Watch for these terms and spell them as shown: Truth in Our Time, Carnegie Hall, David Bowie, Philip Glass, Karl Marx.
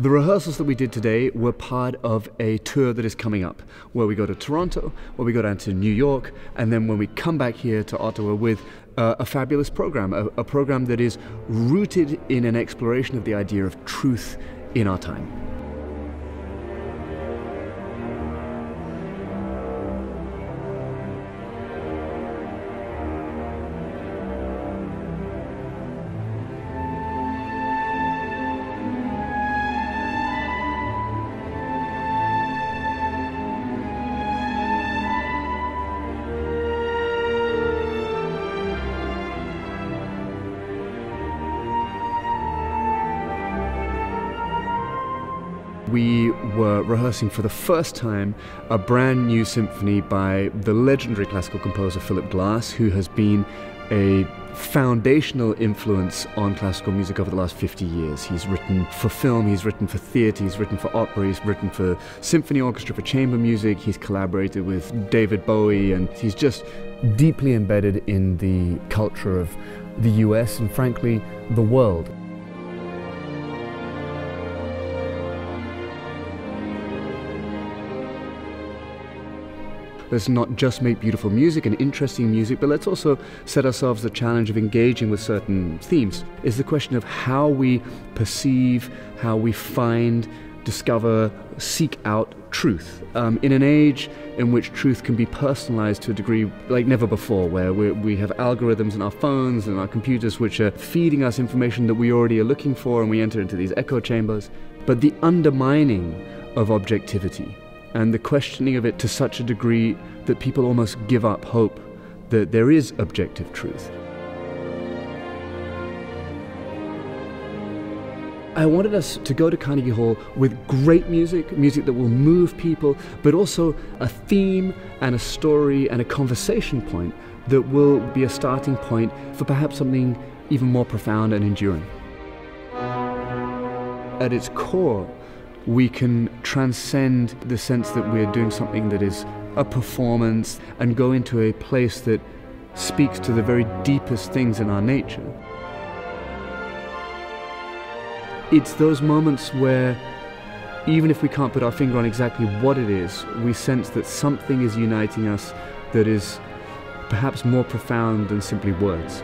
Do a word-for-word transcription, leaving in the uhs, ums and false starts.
The rehearsals that we did today were part of a tour that is coming up, where we go to Toronto, where we go down to New York, and then when we come back here to Ottawa with uh, a fabulous program, a, a program that is rooted in an exploration of the idea of truth in our time. We were rehearsing for the first time a brand new symphony by the legendary classical composer Philip Glass, who has been a foundational influence on classical music over the last fifty years. He's written for film, he's written for theatre, he's written for opera, he's written for symphony orchestra, for chamber music, he's collaborated with David Bowie, and he's just deeply embedded in the culture of the U S and frankly, the world. Let's not just make beautiful music and interesting music, but let's also set ourselves the challenge of engaging with certain themes. It's the question of how we perceive, how we find, discover, seek out truth. Um, in an age in which truth can be personalized to a degree like never before, where we, we have algorithms in our phones and our computers which are feeding us information that we already are looking for, and we enter into these echo chambers. But the undermining of objectivity and the questioning of it to such a degree that people almost give up hope that there is objective truth. I wanted us to go to Carnegie Hall with great music, music that will move people, but also a theme and a story and a conversation point that will be a starting point for perhaps something even more profound and enduring. At its core, we can transcend the sense that we're doing something that is a performance and go into a place that speaks to the very deepest things in our nature. It's those moments where, even if we can't put our finger on exactly what it is, we sense that something is uniting us that is perhaps more profound than simply words.